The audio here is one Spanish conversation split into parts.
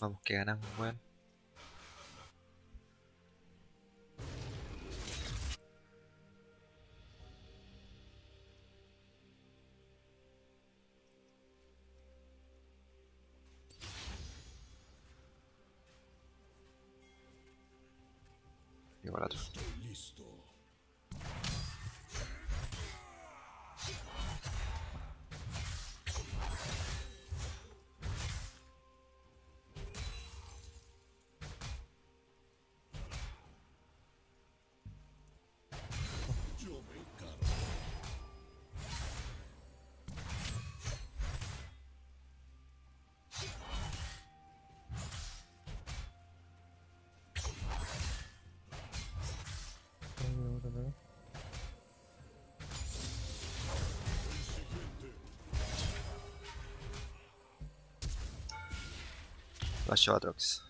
Vamos que ganamos, weón. Igual otro. Baixou a Drox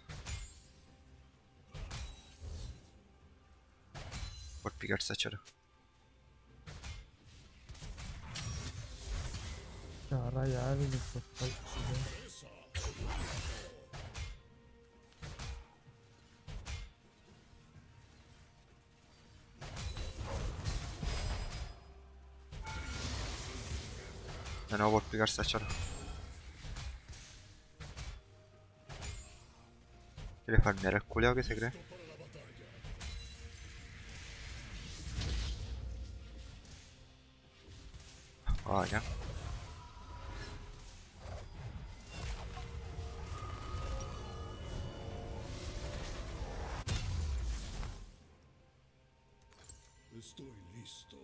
por picarse a Choro. Caralho, a ave me foi de novo por picarse a Choro. ¿Quieres farmear al culeado que se cree? Ah, ya. Estoy listo.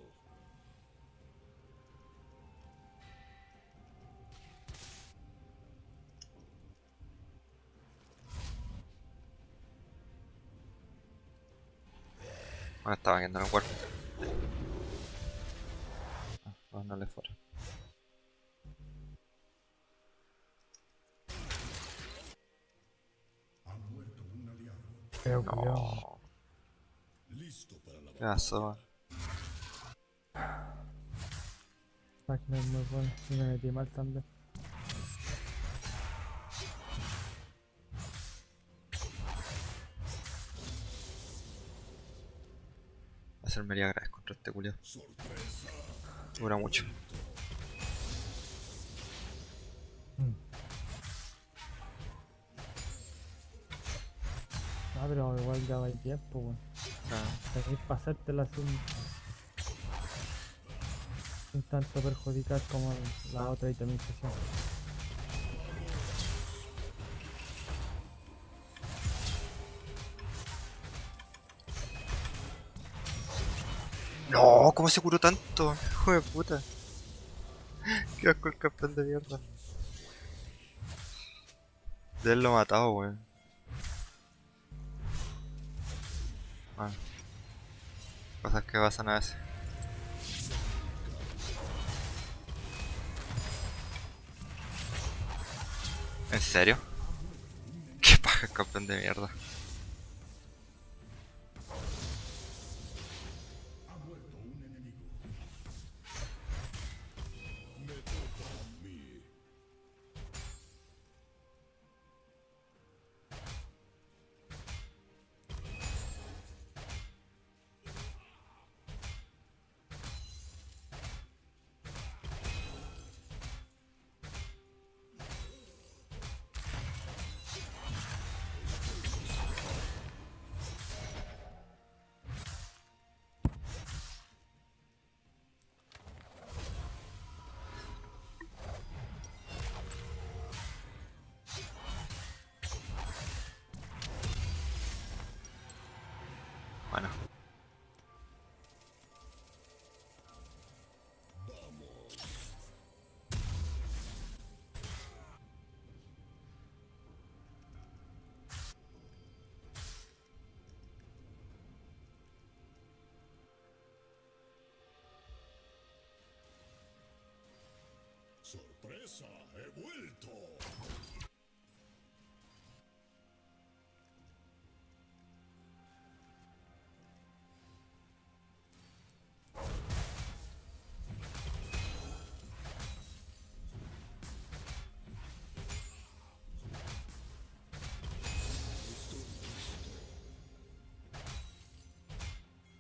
Bueno, estaba yendo en el cuerpo. Vamos a darle fuera. No. ¿Qué pasó? Fuck, no es muy bueno. Y me metí mal también. Enfermería agradezco contra este culiao. Dura mucho. Ah, pero igual ya va el tiempo, weón. Ah. Tenés que pasártela sin tanto perjudicar como la otra itemización. No, ¿cómo se curó tanto? Hijo de puta. Qué asco el campeón de mierda. De él lo matado, weón. Bueno. Cosas que pasan a veces. ¿En serio? Qué paja el campeón de mierda. Bueno. Sorpresa, he vuelto.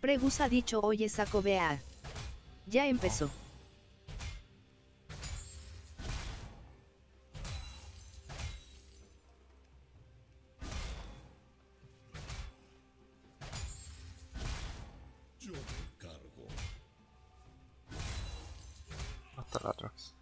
Pregus ha dicho oye saco vea. Ya empezó. Yo me cargo. Hasta la Jax.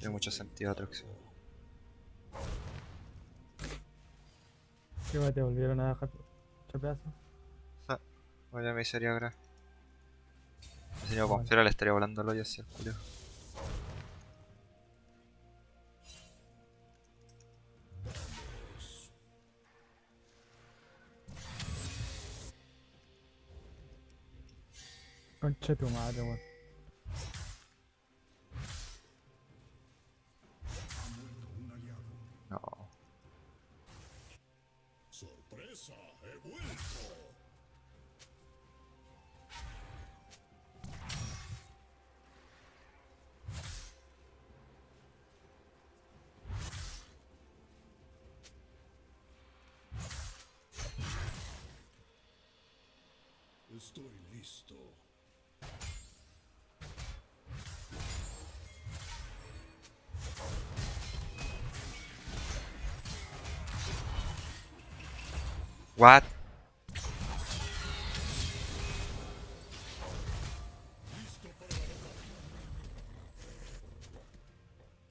Tiene mucho sentido la atracción. ¿Qué te volvieron a dejar chapeazo? Ah, vaya miseria ahora. Si señor con fiera le estaría volando el hoyo hacia el culo. Concha tu madre, weón. Estoy listo. What?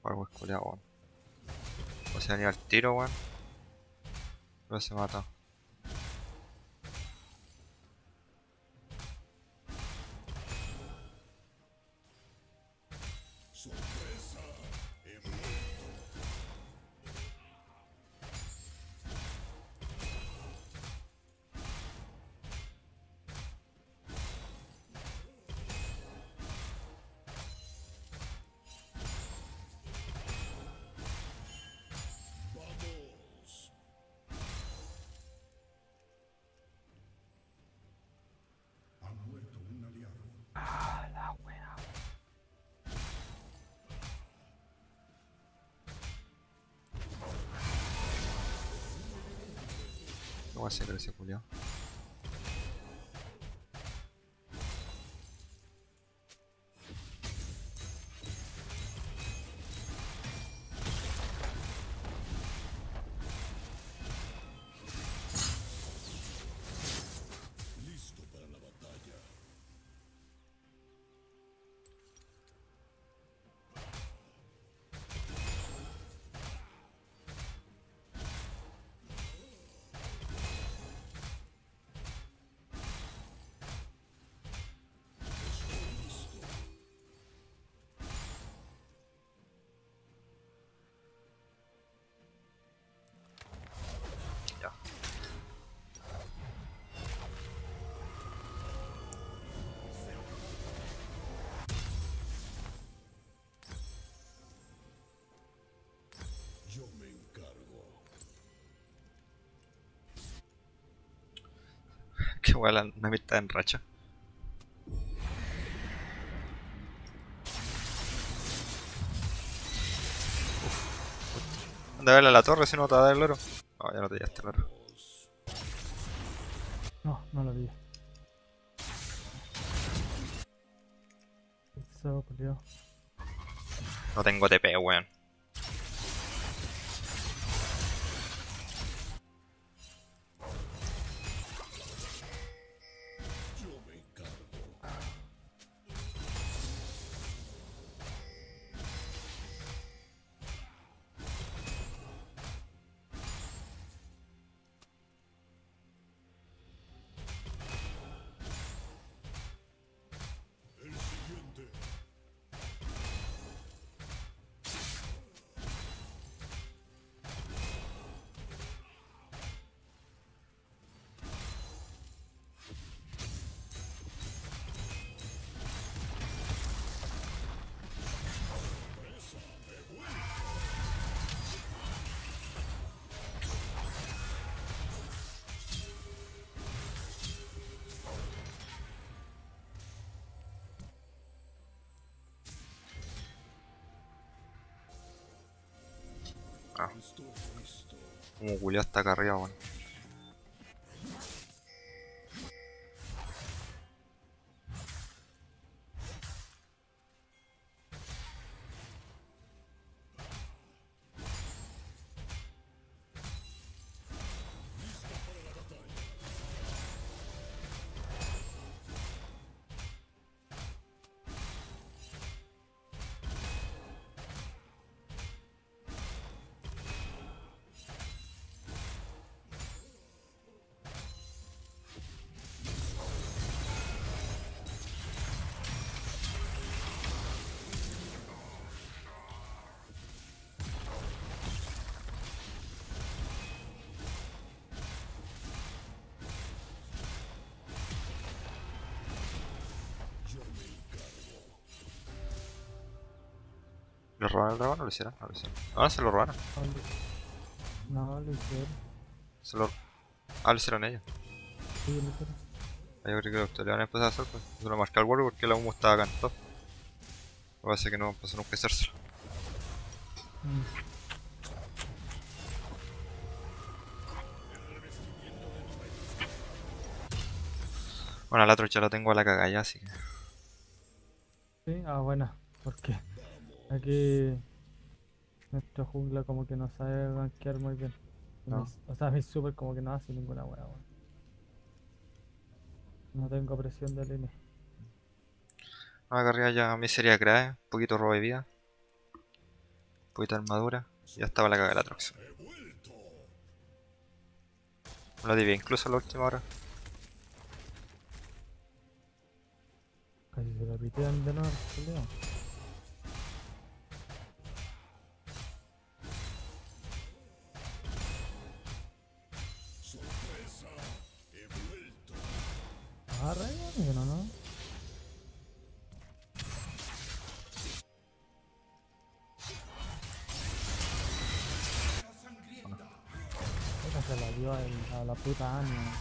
Algo es culiao, weón. O sea, ni al tiro, weón. Pero se mata. ¿Qué va a hacer ese culiao? Listo para la batalla. Yo me encargo. Qué buena, una mitad en racha. Anda a verle a la torre si no te va a dar el oro. No, ya no te llevaste el oro. No, no lo vi. No tengo TP, weón. acá. Como culiao está acá arriba, bueno. ¿Le robaron el dragón o lo hicieron? No lo hicieron. Ahora se lo robaron. No, lo hicieron. Se lo... Ah, lo hicieron ellos. Sí, lo hicieron. Yo creo que ustedes le van a empezar a hacer, pues. Se lo marqué al Warwick porque la humo estaba acá en top. Lo que pasa es que no va a pasar nunca a hacerse. Bueno, la trocha la tengo a la cagada ya, así que... Sí, ah, buena. ¿Por qué? Aquí nuestro jungla como que no sabe banquear muy bien. No. O sea, mi super como que no hace ninguna hueá. No tengo presión de línea. Acá arriba ya miseria grave, un poquito robo de vida, un poquito de armadura. Ya estaba la cagada de la Trox. Lo di bien, incluso a la última hora. Casi se la pitean de nuevo, ¿no? Ah, re bien, ¿no? ¿No? Esta se la dio a la puta Anya.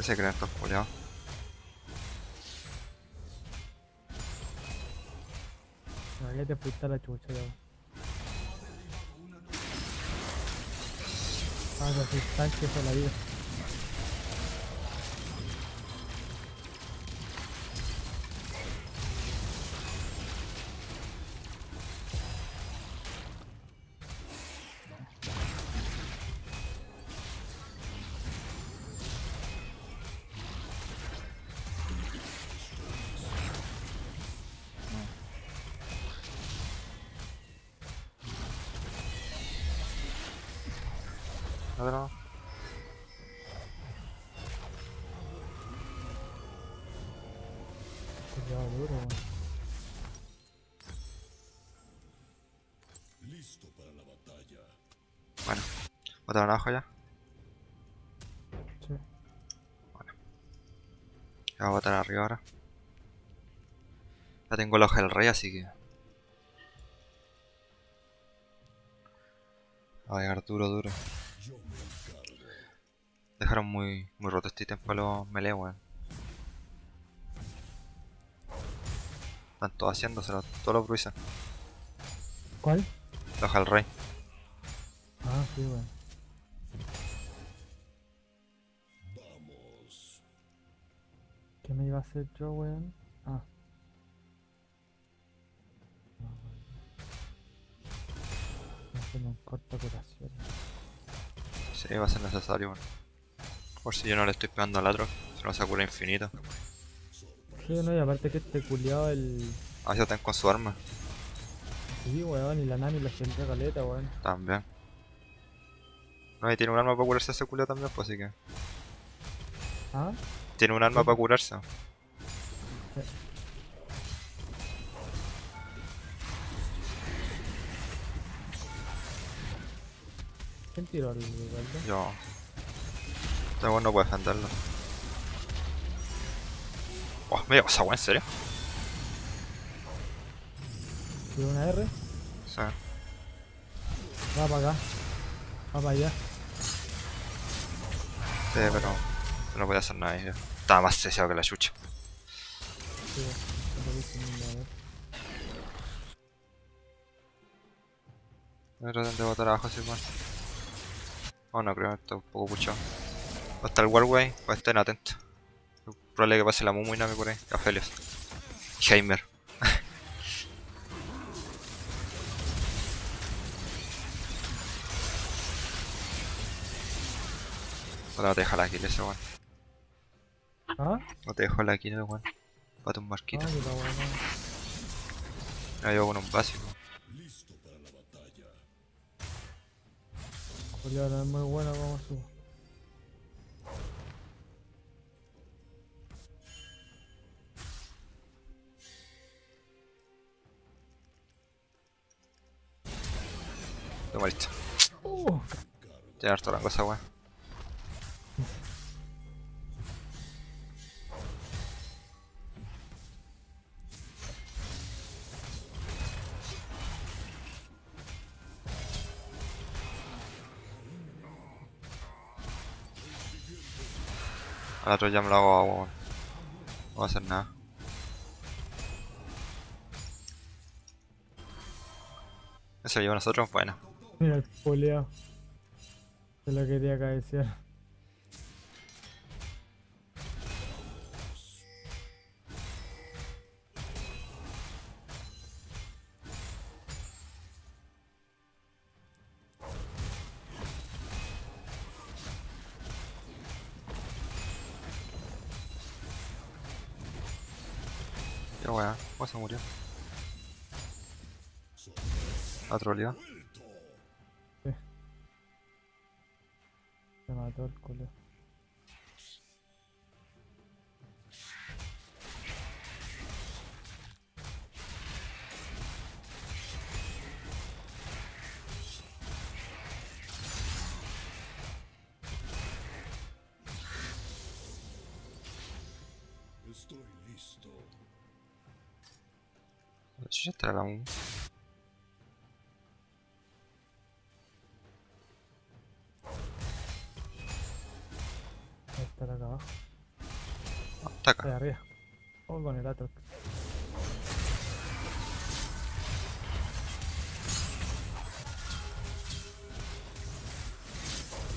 Se creen estos culiados. No, ya te fuiste la chucha ya. Ah, los instantes de la vida. No. Listo para la batalla. Bueno, botaron abajo ya. Sí. Bueno. Ya voy a botar arriba ahora. Ya tengo la hoja del rey, así que... A ver, duro, duro. Dejaron muy roto este ítem para los melee, weón. Están todos haciéndoselo, todos los bruisan. ¿Cuál? La hoja del rey. Ah, sí, weón. Vamos. ¿Qué me iba a hacer yo, weón? Ah. Me hacen un corto curación. Sí, va a ser necesario, bueno. Por si yo no le estoy pegando al otro, se nos cura infinito. Sí, no, y aparte que este culiado el... Ah, ya están con su arma. Sí, weón, y la Nami la siempre caleta, weón. También. No, y tiene un arma para curarse ese culiado también, pues así que... ¿Ah? Tiene un arma para curarse. Sí. ¿Quién tiró el golpe? Yo. Este weón no puede defenderlo. Oh, ¿me llevas agua? ¿En serio? ¿Tiene una R? Sí. Va para acá. Va para allá. Sí, pero no puede hacer nada. Ya. Estaba más deseado que la chucha. Sí, me tratan de botar abajo así, bueno. Oh no, creo que está un poco puchado. Va a estar el Warway, va a estar atento. Probable que pase la Mumu y Nami por ahí. Aphelios. Heimer. No te deja la kill ese, weón. ¿Ah? No te dejo la kill, weón. Bate un marquito. Ah, no, yo con un básico. Listo para la batalla. Joder, ahora es muy buena, vamos a subir. Toma, listo. Tiene harto la cosa, weón. Al otro ya me lo hago agua, weón. No va a hacer nada. Eso lo lleva a nosotros, bueno. Mira el poleado. Se lo quería acaecer. Qué weá, pues se murió. ¿La troleó? Sí. Se mató el culo. Estoy listo. Yo ya la un... Está acá abajo. No, está acá. Está arriba. O con el Atrox.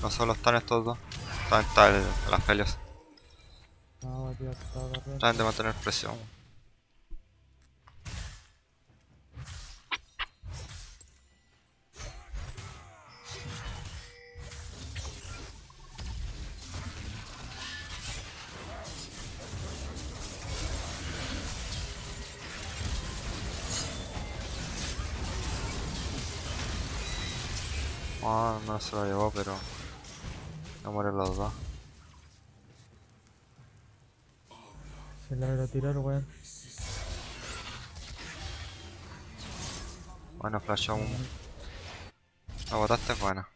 No solo están estos dos. Están las peleas. No, tío, está Traten de mantener presión. Ah, no se lo llevó, pero no mueren los dos. Se la va a tirar, weón. Bueno, flashó uno. La botaste, buena.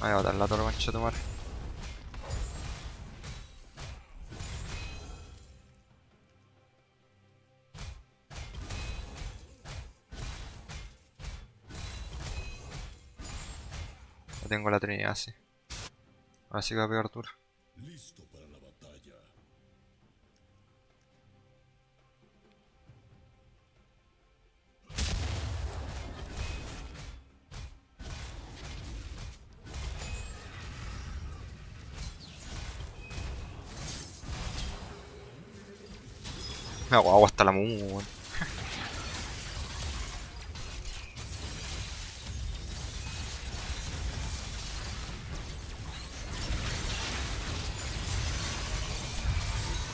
Voy a botar la torre, mancha tu madre. Tengo la trinidad, sí. Ahora sí que va a pegar Arturo. Listo para la batalla. Me hago agua hasta la Mumu.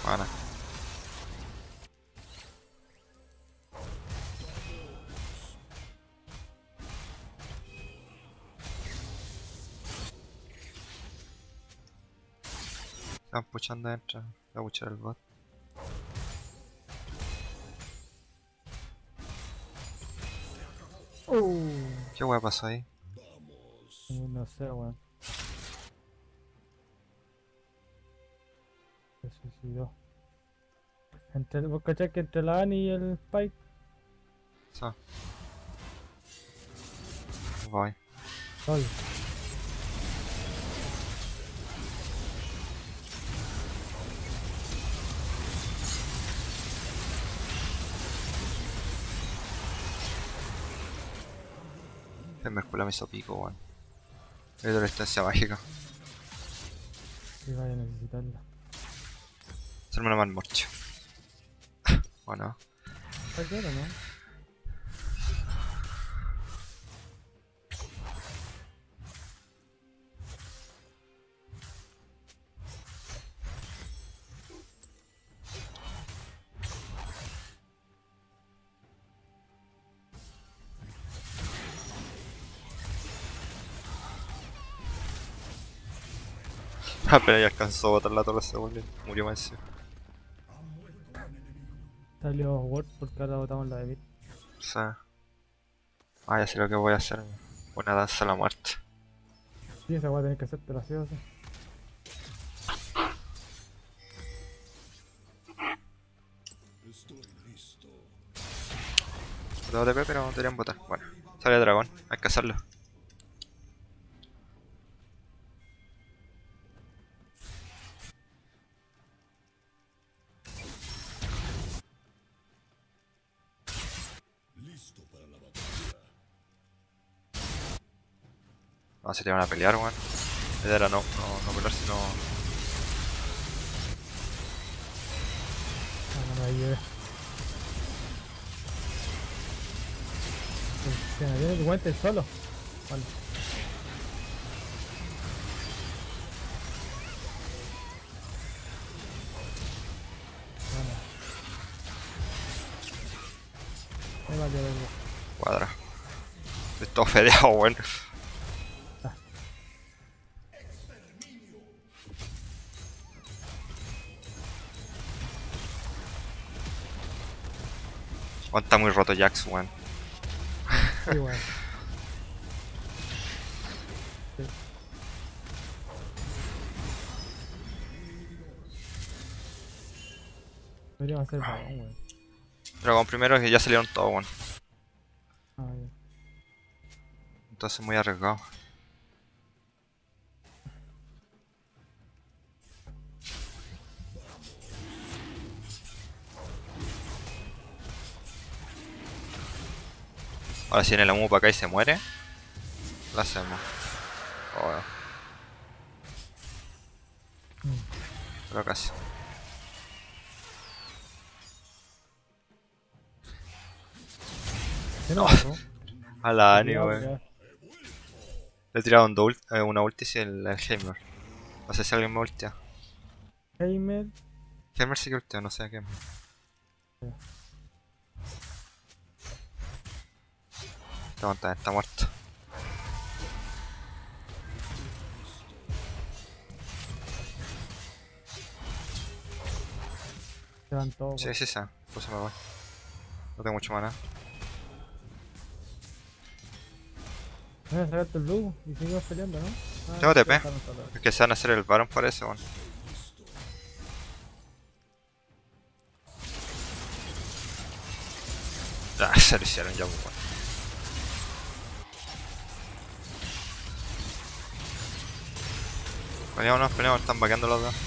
Ana. Están puchando dentro, voy a puchar el bot. ¿Qué hueá pasó ahí? No sé, weón. Decidió. Vos cachás que entre la Annie y el Spike. Sol. Voy. Sol. Mercula me sopico, weón. Es de la estancia mágica. Sí, vaya a necesitarla. Hacerme una malmorcha. Bueno. ¿Está claro, no? Apenas ya alcanzó a botar la torre, se murió más. Salió Word porque ahora botamos la de Bit. O sea. Ah, ya sé lo que voy a hacer. Una danza a la muerte. Sí, esa voy a tener que hacerte la ciudad. ¿Sí? Estoy listo. Botado TP, pero no deberían botar. Bueno, sale el dragón, hay que cazarlo. No, se te van a pelear, weón. La idea era no pelear, sino... No me lleve. Se me viene el guante solo. Vale. Me va a llevar. Cuadra. Estoy todo fedeado, weón. Está muy roto Jax, weón. Sí, weón. Sí. Deberíamos hacer dragón, weón. Dragón primero, que ya salieron todos, weón. Ah, yeah. Entonces muy arriesgado. Ahora si viene la Mu para acá y se muere, la hacemos. Oh. Pero casi. No. A la Annie, weón. Le he tirado una ulti y el Heimer. No sé si alguien me ultea. Heimer. Heimer sí que ultea, no sé a qué. Esta montaña está muerta. Se van todos. Sí, sí, sí. Pues me voy. No tengo mucho maná. Voy a sacarte el lugo y seguimos peleando, ¿no? Ah, tengo TP. Es que se van a hacer el varón por eso, bueno. Ah, se lo hicieron ya, pues bueno. Peleamos, están vaqueando los dos. Sí.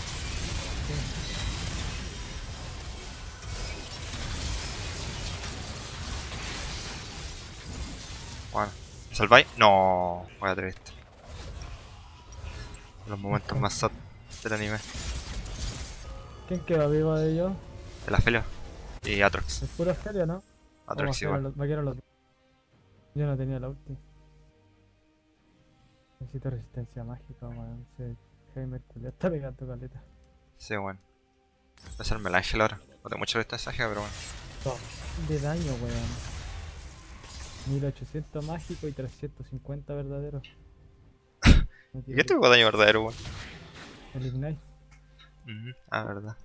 Bueno, ¿me salváis? No, voy a triste. Los momentos más sad del anime. ¿Quién queda vivo de ellos? De la Felia y Atrox. ¿Es pura Felia, no? Atrox igual. Yo no tenía la ulti. Necesito resistencia mágica, man. Heimer culiao, está pegando caleta. Sí, bueno. Voy a hacerme el ángel ahora. No tengo mucha resistencia mágica, pero bueno. No, de daño, weón. 1800 mágico y 350 verdadero. No ¿y qué tengo daño verdadero, weón? El Ignite. Ah, verdad.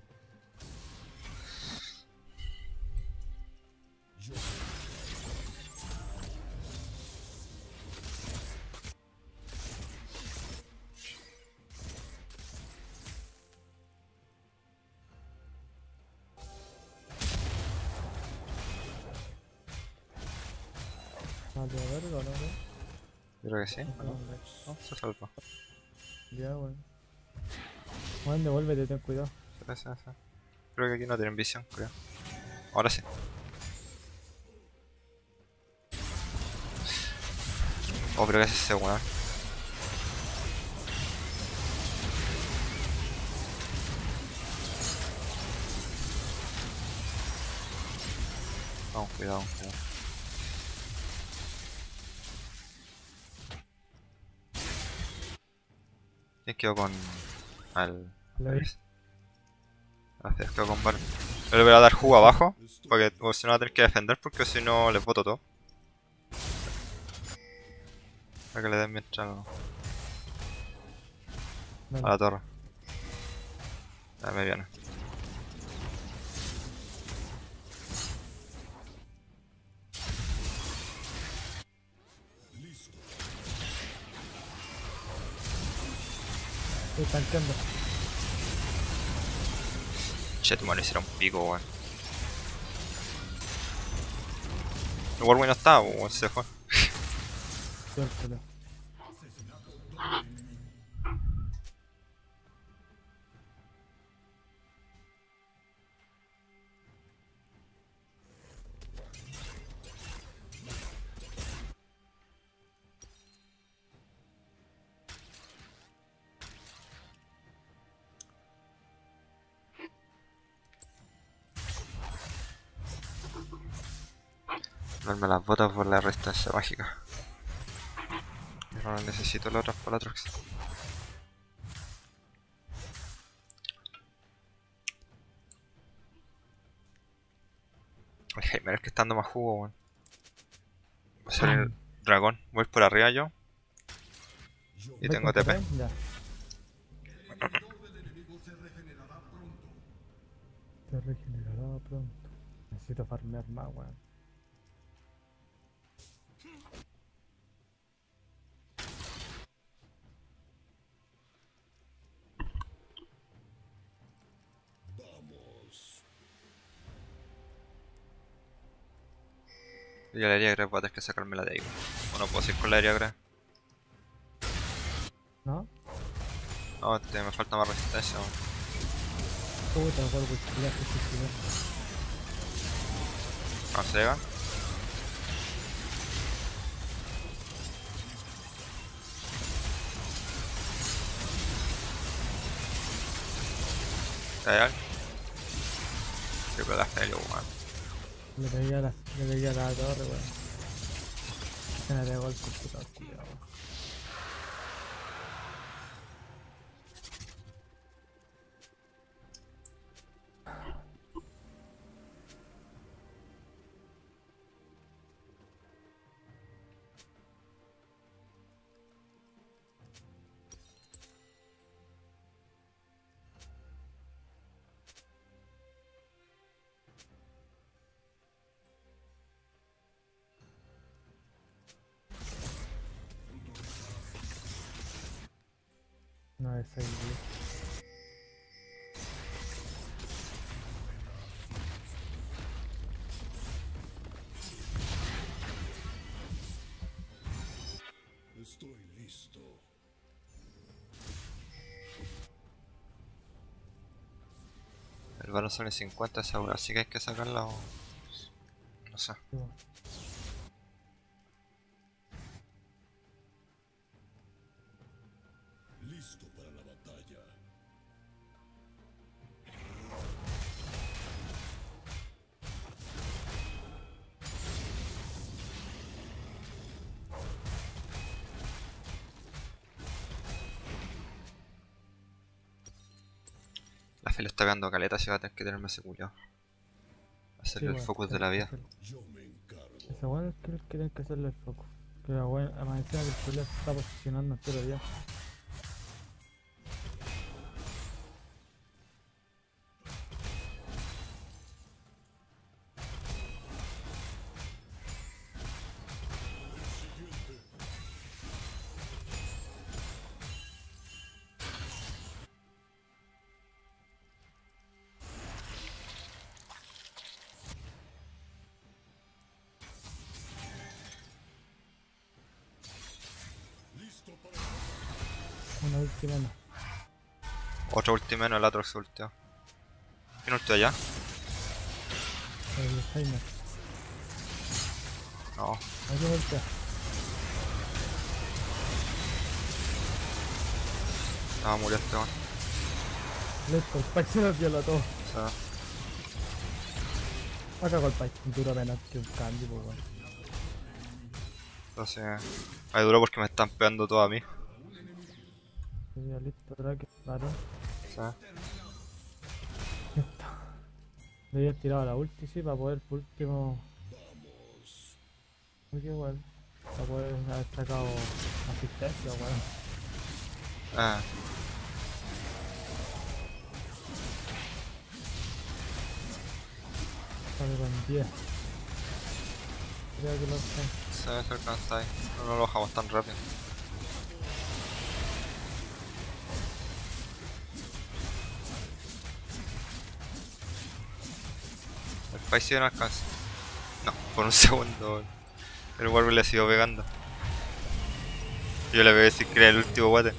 ¿Mató a verlo o no? Yo creo que sí. No, se salva. Ya, bueno. Juan, devuélvete, ten cuidado. Sí. Creo que aquí no tienen visión, creo. Ahora sí. Oh, pero que es ese weón. Vamos, cuidado. ¿Quién quedó con... al... Gracias, quedó con Bar. Yo le voy a dar jugo abajo, porque si no va a tener que defender, porque si no les boto todo. Para que le den mientras no... Vale. A la torre. Ahí me viene. Estoy tanqueando. Che, tu mano hiciera un pico, weón. El Warwick no estaba, weón, se fue. Suéltalo. Darme las botas por la resistencia mágica. Ahora necesito las otras para la Trax. El Heimer es que está dando más jugo, weón. Va a salir el dragón. Voy por arriba yo. Y tengo TP. Te regenerará pronto. Necesito farmear más, weón. Y la Eriagra voy a tener que sacármela de ahí. ¿O no puedo seguir con la Eriagra? ¿No? No, me falta más resistencia. Puta, no puedo cuchillar, ¿No se llega? ¿Está ahí? Yo creo que hasta ahí lo guardo. Le pegué a la torre, weón. Se me pegó el computador, cuidado. No, es ahí. Estoy listo. El valor son de 50 seguro, así que hay que sacarla o... no sé. Le está pegando caleta, si va a tener que tenerme ese culiao. Hacerle el focus de la vida. Ese weón creo que tienen que hacerle el focus. Pero bueno, además encima que el culiao se está posicionando entero ya. Una ulti menos. Otro ulti menos, el otro se ultió. ¿Quién ultió allá? El Jaime. No. ¿A quién ultió? No, murió este man. Listo, el Pike se nos viola todo. Ha cagado el Pike, dura menos que un candy, pues bueno. Entonces... me duró porque me están pegando todo a mí. Ya listo, ¿verdad? Que claro. Listo. Debí haber tirado la ulti, sí, para poder por último... porque igual... para poder haber sacado asistencia, weón. Bueno. Ah. Sale con 10. Creo que lo sé. Se ve cerca de ahí. No lo bajamos tan rápido. El país no alcanza. No, por un segundo. El Warby le siguió pegando. Yo le pegué sin creer el último guate.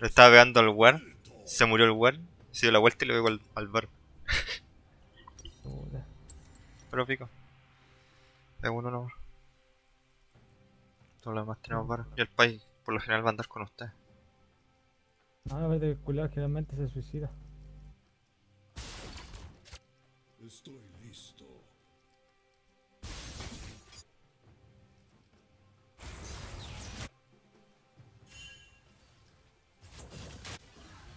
Le estaba pegando al War. Se murió el War. Se dio la vuelta y le pegó al Bar. Pero pico. Es uno nomás. Todos los demás tenemos Bar. Y el país por lo general va a andar con usted. Ah, no, vete que el culiao generalmente se suicida. Estoy listo.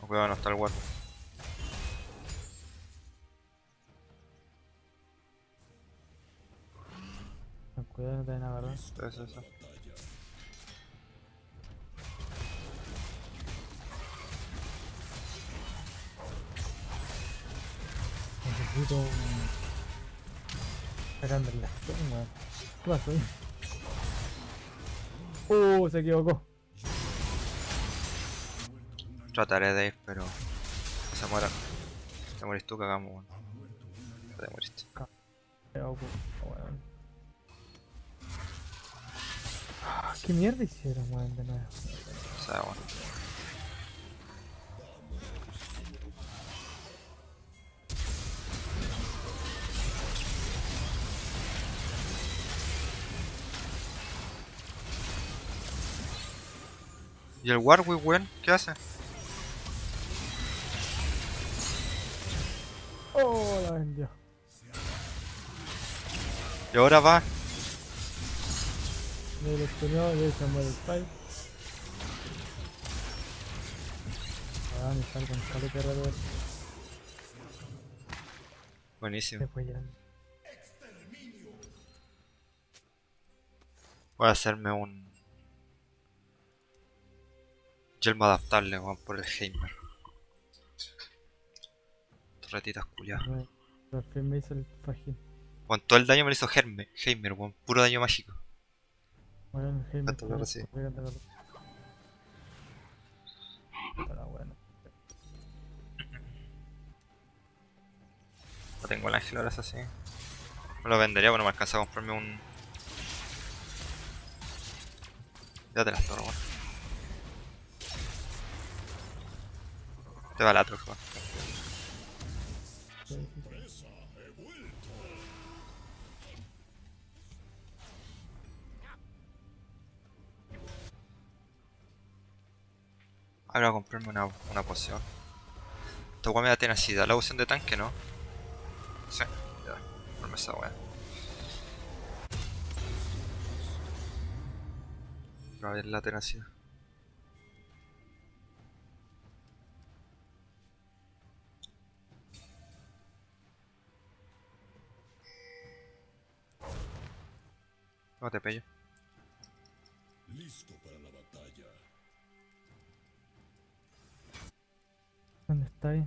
No, cuidado, no está el guardo. No, cuidado, no te den nada, ¿verdad? Eso. Necesito sacando el lastón, weón. ¿Qué pasó ahí? Se equivocó. Trataré de ir, pero se muera. Te morís tú, cagamos, weón. Te moriste. ¿Qué mierda hicieron, weón, de nuevo? O sea, bueno. ¿Y el Warwick, weón? ¿Qué hace? Oh, la vendió. Y ahora va. Le eleccionó y se muere el Spike. Ah, me salgo con caleta alrededor. Buenísimo. Voy a hacerme un... yelmo adaptable, weón, por el Heimer. Ratitas culiadas. Por fin me hizo el fajín. Con todo el daño me lo hizo Heimer, weón. Puro daño mágico. Bueno, Heimer. Bueno. No tengo el ángel ahora, es así. No lo vendería, pero me alcanza a comprarme un... ya te las torro, weón. Te va la Atrox, weón. Ahora voy a comprarme una poción. Esta weá me da tenacidad. La poción de tanque, ¿no? Sí, ya. Comprarme esa weá. A ver la tenacidad. No te pello. Listo para la batalla. ¿Dónde está ahí?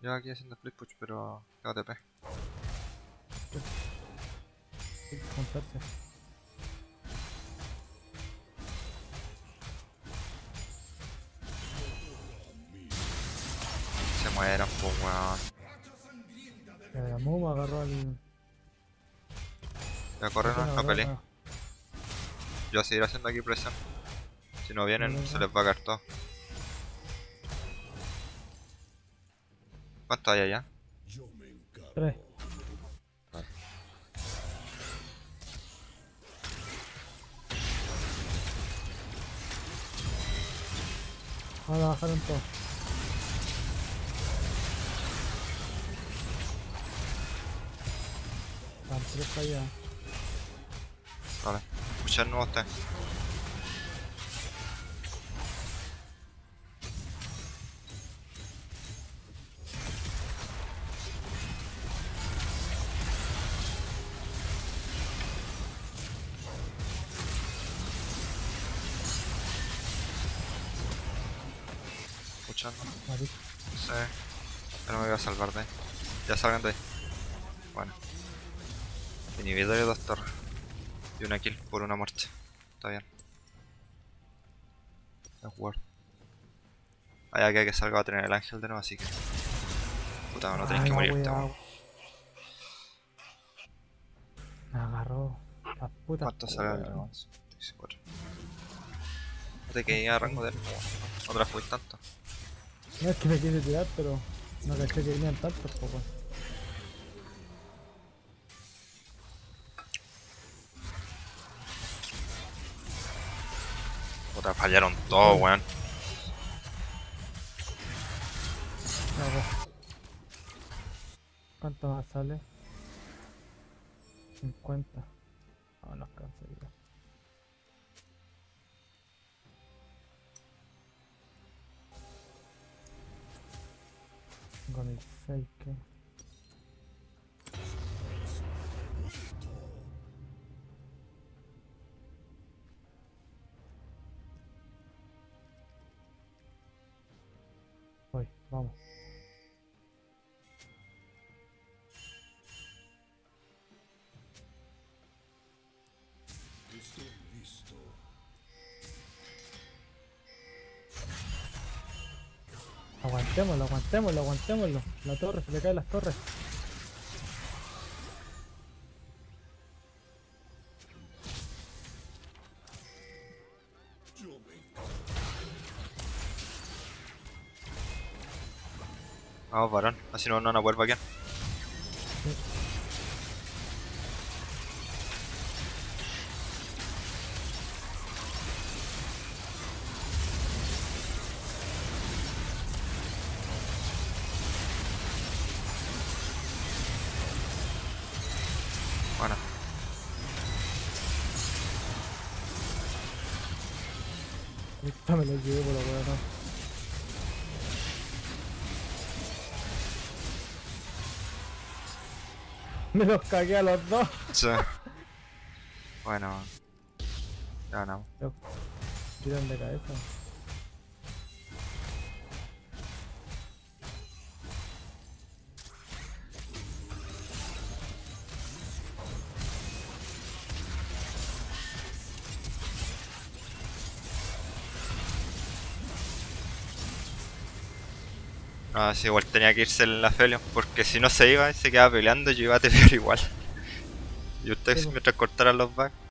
Yo aquí haciendo split push, pero no te pello. Hay que contarse. Se mueran, pues weón. La muma agarró al... voy a correr, no peleé. Voy a seguir haciendo aquí presión. Si no vienen, se les va a caer todo. ¿Cuánto hay allá? 3. Vale. Ahora bajaron todo. Vale, 3 para allá. Vale, escuchar nuevos tanks. Sí, pero me voy a salvar de ahí. Ya salgan de ahí. Bueno, inhibidor y 2 torres. Y una kill por una muerte. Está bien. Es ward. Hay acá que salga va a tener el ángel de nuevo, así que. Puta, no tenés que morirte. Me agarró. La puta. ¿Cuánto sale el dragón? 14. No te quedé a rango de él. No te la fui tanto. No, es que me quise tirar, pero no caché que venían tantos, poco. Puta, fallaron todos, weón. ¿Cuánto más sale? 50. No nos cansaría. Con el fake. Voy, vamos. Estoy listo. Aguantémoslo, aguantémoslo, aguantémoslo. La torre, se le caen las torres. Vamos, varón, así no van a vuelva aquí. Bueno. Esta me la llevé por la hueá. Me los cagué a los dos. Sí. Bueno. Ya ganamos. Tiran de cabeza. Ah, sí, igual tenía que irse en la Felion, porque si no se iba, se quedaba peleando y yo iba a tener igual. Y ustedes mientras cortaran los backs,